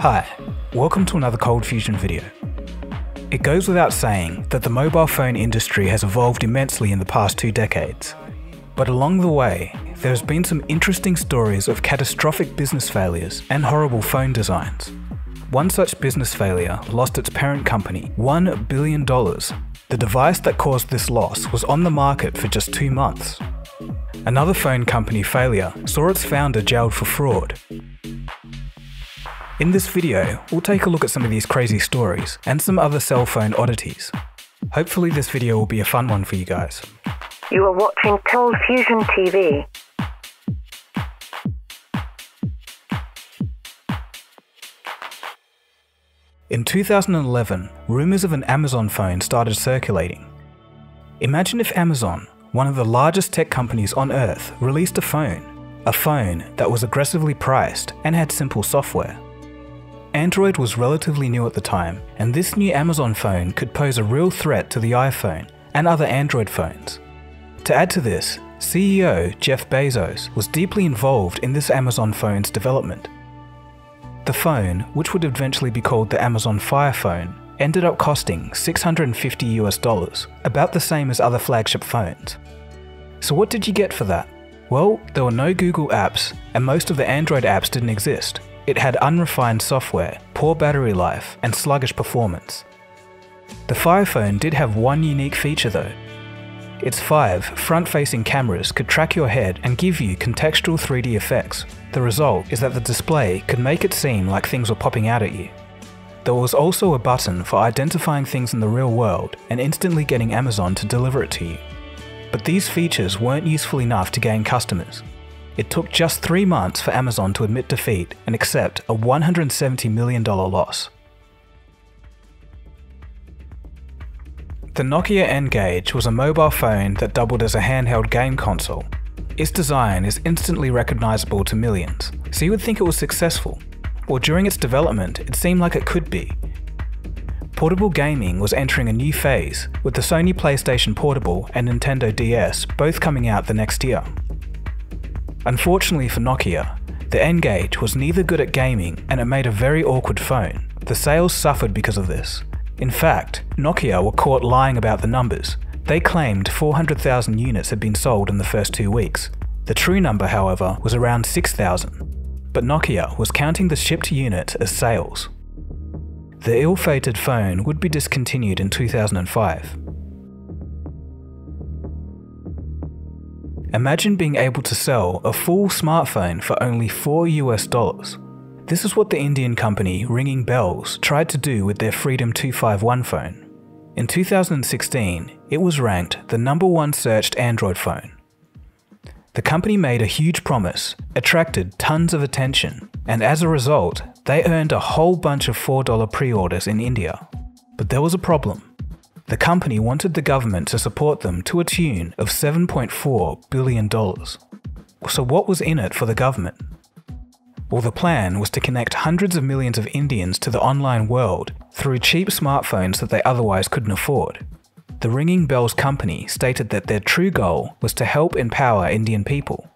Hi, welcome to another ColdFusion video. It goes without saying that the mobile phone industry has evolved immensely in the past 2 decades. But along the way, there has been some interesting stories of catastrophic business failures and horrible phone designs. One such business failure lost its parent company $1 billion. The device that caused this loss was on the market for just 2 months. Another phone company failure saw its founder jailed for fraud. In this video, we'll take a look at some of these crazy stories and some other cell phone oddities. Hopefully this video will be a fun one for you guys. You are watching ColdFusion TV. In 2011, rumors of an Amazon phone started circulating. Imagine if Amazon, one of the largest tech companies on earth, released a phone that was aggressively priced and had simple software. Android was relatively new at the time, and this new Amazon phone could pose a real threat to the iPhone and other Android phones. To add to this, CEO Jeff Bezos was deeply involved in this Amazon phone's development. The phone, which would eventually be called the Amazon Fire Phone, ended up costing $650 US, about the same as other flagship phones. So what did you get for that? Well, there were no Google apps, and most of the Android apps didn't exist. It had unrefined software, poor battery life, and sluggish performance. The Fire Phone did have one unique feature though. Its 5 front-facing cameras could track your head and give you contextual 3D effects. The result is that the display could make it seem like things were popping out at you. There was also a button for identifying things in the real world and instantly getting Amazon to deliver it to you. But these features weren't useful enough to gain customers. It took just 3 months for Amazon to admit defeat and accept a $170 million loss. The Nokia N-Gage was a mobile phone that doubled as a handheld game console. Its design is instantly recognizable to millions, so you would think it was successful. Well, during its development, it seemed like it could be. Portable gaming was entering a new phase, with the Sony PlayStation Portable and Nintendo DS both coming out the next year. Unfortunately for Nokia, the N-Gage was neither good at gaming and it made a very awkward phone. The sales suffered because of this. In fact, Nokia were caught lying about the numbers. They claimed 400,000 units had been sold in the first 2 weeks. The true number, however, was around 6,000. But Nokia was counting the shipped unit as sales. The ill-fated phone would be discontinued in 2005. Imagine being able to sell a full smartphone for only $4 US. This is what the Indian company Ringing Bells tried to do with their Freedom 251 phone. In 2016, it was ranked the #1 searched Android phone. The company made a huge promise, attracted tons of attention, and as a result, they earned a whole bunch of $4 pre-orders in India. But there was a problem. The company wanted the government to support them to a tune of $7.4 billion. So what was in it for the government? Well, the plan was to connect hundreds of millions of Indians to the online world through cheap smartphones that they otherwise couldn't afford. The Ringing Bells company stated that their true goal was to help empower Indian people.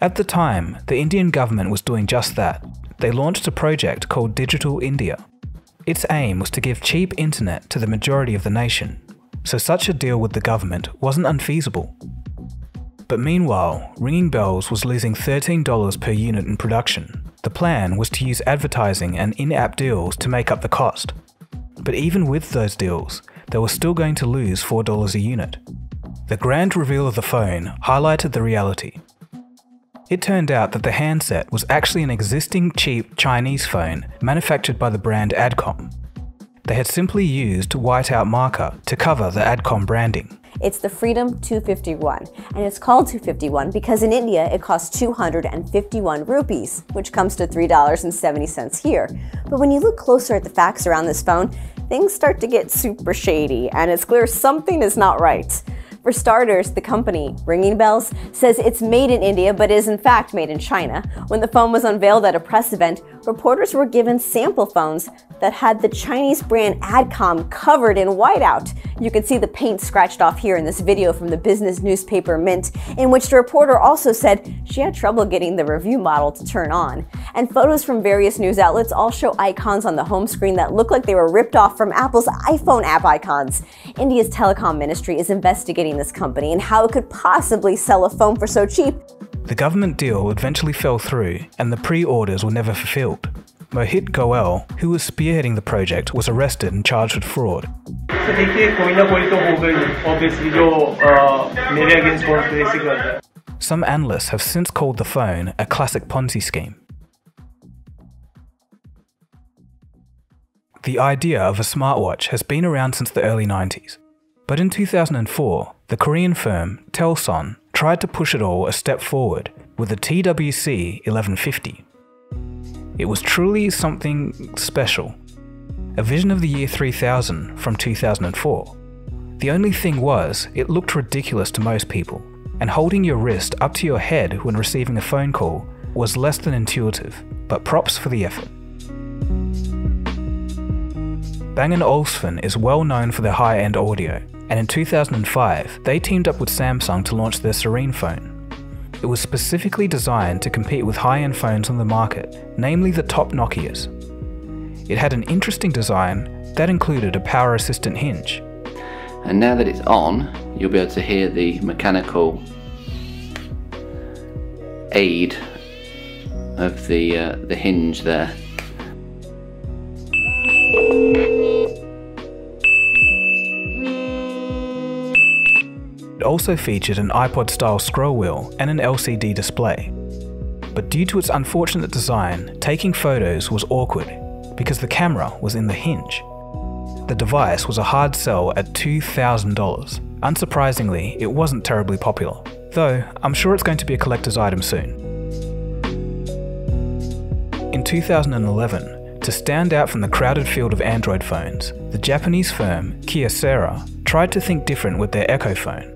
At the time, the Indian government was doing just that. They launched a project called Digital India. Its aim was to give cheap internet to the majority of the nation, so such a deal with the government wasn't unfeasible. But meanwhile, Ringing Bells was losing $13 per unit in production. The plan was to use advertising and in-app deals to make up the cost. But even with those deals, they were still going to lose $4 a unit. The grand reveal of the phone highlighted the reality. It turned out that the handset was actually an existing cheap Chinese phone manufactured by the brand Adcom. They had simply used whiteout marker to cover the Adcom branding. It's the Freedom 251, and it's called 251 because in India it costs 251 rupees, which comes to $3.70 here. But when you look closer at the facts around this phone, things start to get super shady, and it's clear something is not right. For starters, the company, Ringing Bells, says it's made in India but is in fact made in China. When the phone was unveiled at a press event, reporters were given sample phones that had the Chinese brand Adcom covered in whiteout. You can see the paint scratched off here in this video from the business newspaper Mint, in which the reporter also said she had trouble getting the review model to turn on. And photos from various news outlets all show icons on the home screen that look like they were ripped off from Apple's iPhone app icons. India's telecom ministry is investigating this company and how it could possibly sell a phone for so cheap. The government deal eventually fell through, and the pre-orders were never fulfilled. Mohit Goel, who was spearheading the project, was arrested and charged with fraud. Some analysts have since called the phone a classic Ponzi scheme. The idea of a smartwatch has been around since the early 90s, but in 2004, the Korean firm Telson tried to push it all a step forward with the TWC-1150. It was truly something special, a vision of the year 3000 from 2004. The only thing was, it looked ridiculous to most people, and holding your wrist up to your head when receiving a phone call was less than intuitive, but props for the effort. Bang & Olufsen is well known for their high-end audio, and in 2005, they teamed up with Samsung to launch their Serene phone. It was specifically designed to compete with high-end phones on the market, namely the top Nokias. It had an interesting design that included a power assistant hinge. And now that it's on, you'll be able to hear the mechanical aid of the hinge there. It also featured an iPod-style scroll wheel and an LCD display. But due to its unfortunate design, taking photos was awkward because the camera was in the hinge. The device was a hard sell at $2,000. Unsurprisingly, it wasn't terribly popular, though I'm sure it's going to be a collector's item soon. In 2011, to stand out from the crowded field of Android phones, the Japanese firm Kyocera tried to think different with their Echo phone.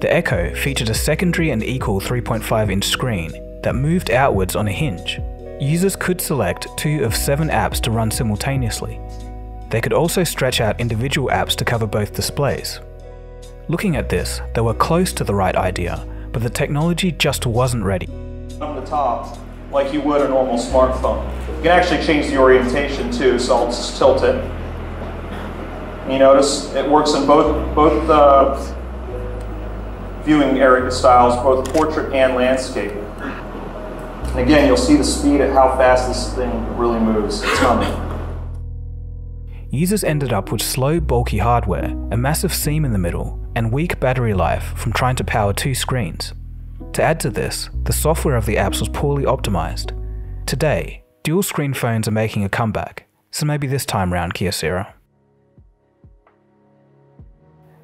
The Echo featured a secondary and equal 3.5-inch screen that moved outwards on a hinge. Users could select 2 of 7 apps to run simultaneously. They could also stretch out individual apps to cover both displays. Looking at this, they were close to the right idea, but the technology just wasn't ready. On the top, like you would a normal smartphone. You can actually change the orientation too, so I'll just tilt it. You notice it works in both viewing area styles, both portrait and landscape. And again, you'll see the speed at how fast this thing really moves. It's coming. Users ended up with slow, bulky hardware, a massive seam in the middle, and weak battery life from trying to power 2 screens. To add to this, the software of the apps was poorly optimized. Today, dual-screen phones are making a comeback, so maybe this time round, Kyocera.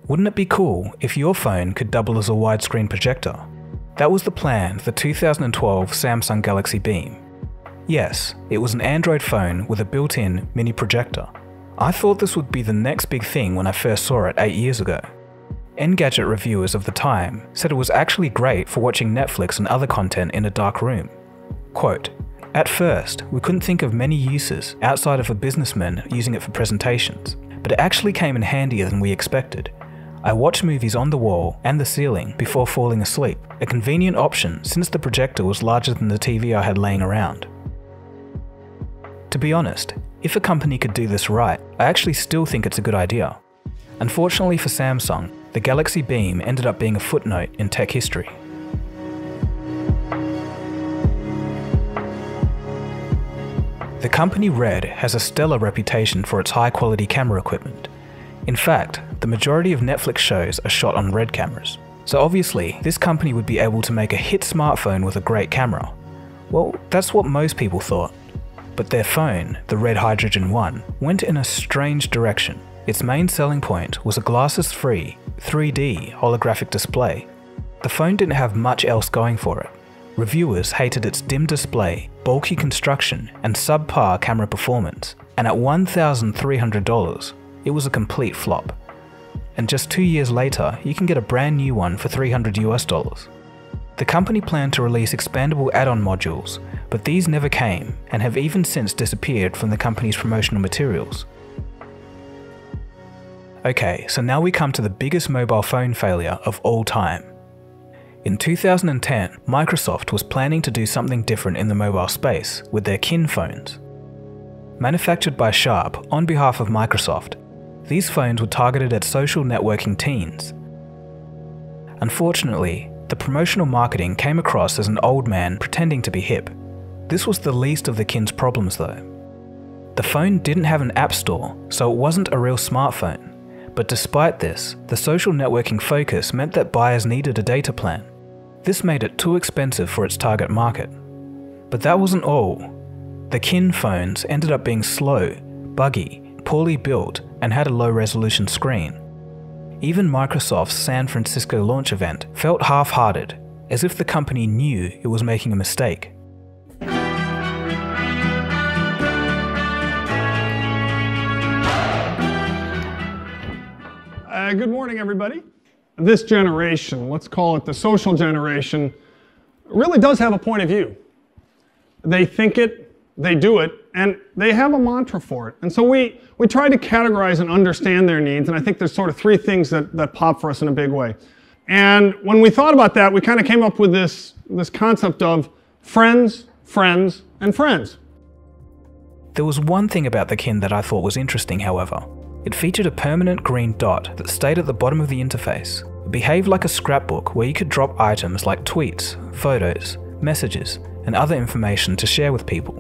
Wouldn't it be cool if your phone could double as a widescreen projector? That was the plan for the 2012 Samsung Galaxy Beam. Yes, it was an Android phone with a built-in mini projector. I thought this would be the next big thing when I first saw it 8 years ago. Engadget reviewers of the time said it was actually great for watching Netflix and other content in a dark room. Quote, "At first, we couldn't think of many uses outside of a businessman using it for presentations, but it actually came in handier than we expected. I watch movies on the wall and the ceiling before falling asleep, a convenient option since the projector was larger than the TV I had laying around." To be honest, if a company could do this right, I actually still think it's a good idea. Unfortunately for Samsung, the Galaxy Beam ended up being a footnote in tech history. The company RED has a stellar reputation for its high-quality camera equipment. In fact, the majority of Netflix shows are shot on RED cameras. So obviously, this company would be able to make a hit smartphone with a great camera. Well, that's what most people thought. But their phone, the RED Hydrogen One, went in a strange direction. Its main selling point was a glasses-free, 3D holographic display. The phone didn't have much else going for it. Reviewers hated its dim display, bulky construction, and subpar camera performance. And at $1,300, it was a complete flop. and just 2 years later, you can get a brand new one for $300 US. The company planned to release expandable add-on modules, but these never came and have even since disappeared from the company's promotional materials. Okay, so now we come to the biggest mobile phone failure of all time. In 2010, Microsoft was planning to do something different in the mobile space with their Kin phones. Manufactured by Sharp on behalf of Microsoft, these phones were targeted at social networking teens. Unfortunately, the promotional marketing came across as an old man pretending to be hip. This was the least of the Kin's problems though. The phone didn't have an app store, so it wasn't a real smartphone. But despite this, the social networking focus meant that buyers needed a data plan. This made it too expensive for its target market. But that wasn't all. The Kin phones ended up being slow, buggy, poorly built, and had a low-resolution screen. Even Microsoft's San Francisco launch event felt half-hearted, as if the company knew it was making a mistake. Good morning, everybody. This generation, let's call it the social generation, really does have a point of view. They think it, they do it, and they have a mantra for it. And so we try to categorize and understand their needs, and I think there's sort of three things that pop for us in a big way. And when we thought about that, we kind of came up with this concept of friends, friends, and friends. There was one thing about the Kin that I thought was interesting, however. It featured a permanent green dot that stayed at the bottom of the interface. It behaved like a scrapbook where you could drop items like tweets, photos, messages, and other information to share with people.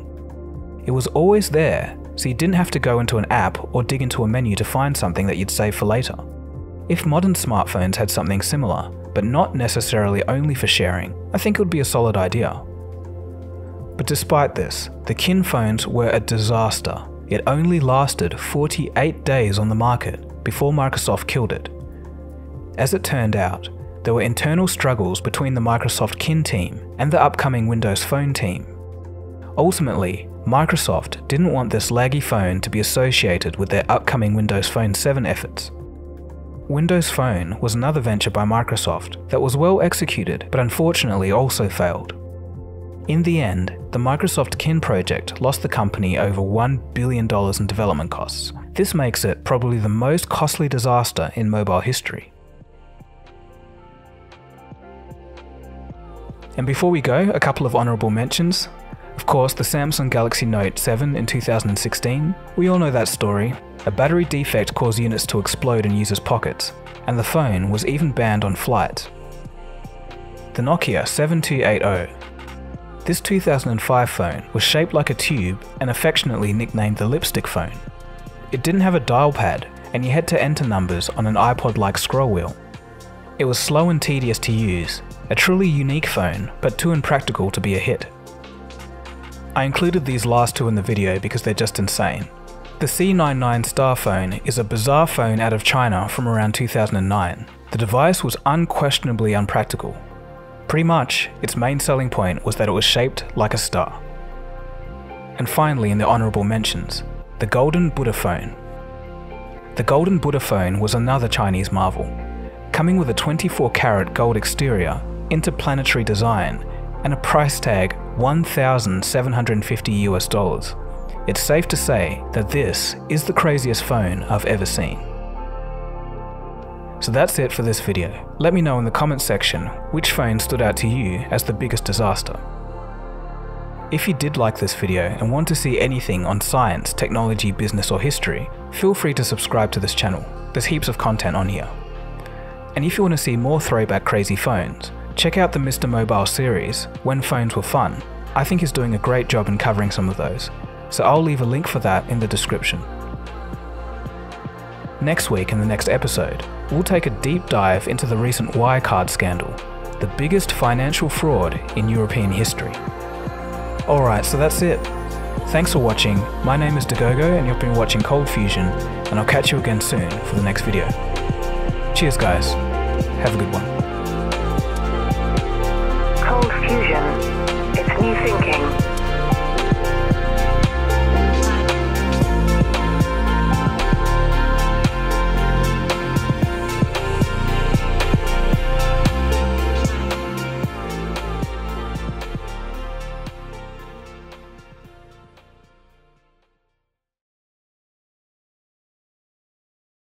It was always there, so you didn't have to go into an app or dig into a menu to find something that you'd save for later. If modern smartphones had something similar, but not necessarily only for sharing, I think it would be a solid idea. But despite this, the Kin phones were a disaster. It only lasted 48 days on the market before Microsoft killed it. As it turned out, there were internal struggles between the Microsoft Kin team and the upcoming Windows Phone team. Ultimately, Microsoft didn't want this laggy phone to be associated with their upcoming Windows Phone 7 efforts. Windows Phone was another venture by Microsoft that was well executed, but unfortunately also failed. In the end, the Microsoft Kin project lost the company over $1 billion in development costs. This makes it probably the most costly disaster in mobile history. And before we go, a couple of honourable mentions. Of course, the Samsung Galaxy Note 7 in 2016. We all know that story. A battery defect caused units to explode in users' pockets, and the phone was even banned on flights. The Nokia 7280. This 2005 phone was shaped like a tube and affectionately nicknamed the lipstick phone. It didn't have a dial pad and you had to enter numbers on an iPod-like scroll wheel. It was slow and tedious to use, a truly unique phone, but too impractical to be a hit. I included these last two in the video because they're just insane. The C99 Star Phone is a bizarre phone out of China from around 2009. The device was unquestionably unpractical. Pretty much, its main selling point was that it was shaped like a star. And finally, in the honourable mentions, the Golden Buddha Phone. The Golden Buddha Phone was another Chinese marvel, coming with a 24-karat gold exterior, interplanetary design, and a price tag $1,750 US. It's safe to say that this is the craziest phone I've ever seen. So that's it for this video. Let me know in the comments section which phone stood out to you as the biggest disaster. If you did like this video and want to see anything on science, technology, business or history, feel free to subscribe to this channel. There's heaps of content on here. And if you want to see more throwback crazy phones, check out the Mr. Mobile series, When Phones Were Fun. I think he's doing a great job in covering some of those, so I'll leave a link for that in the description. Next week in the next episode, we'll take a deep dive into the recent Wirecard scandal, the biggest financial fraud in European history. Alright, so that's it. Thanks for watching, my name is Dagogo and you've been watching ColdFusion, and I'll catch you again soon for the next video. Cheers guys, have a good one.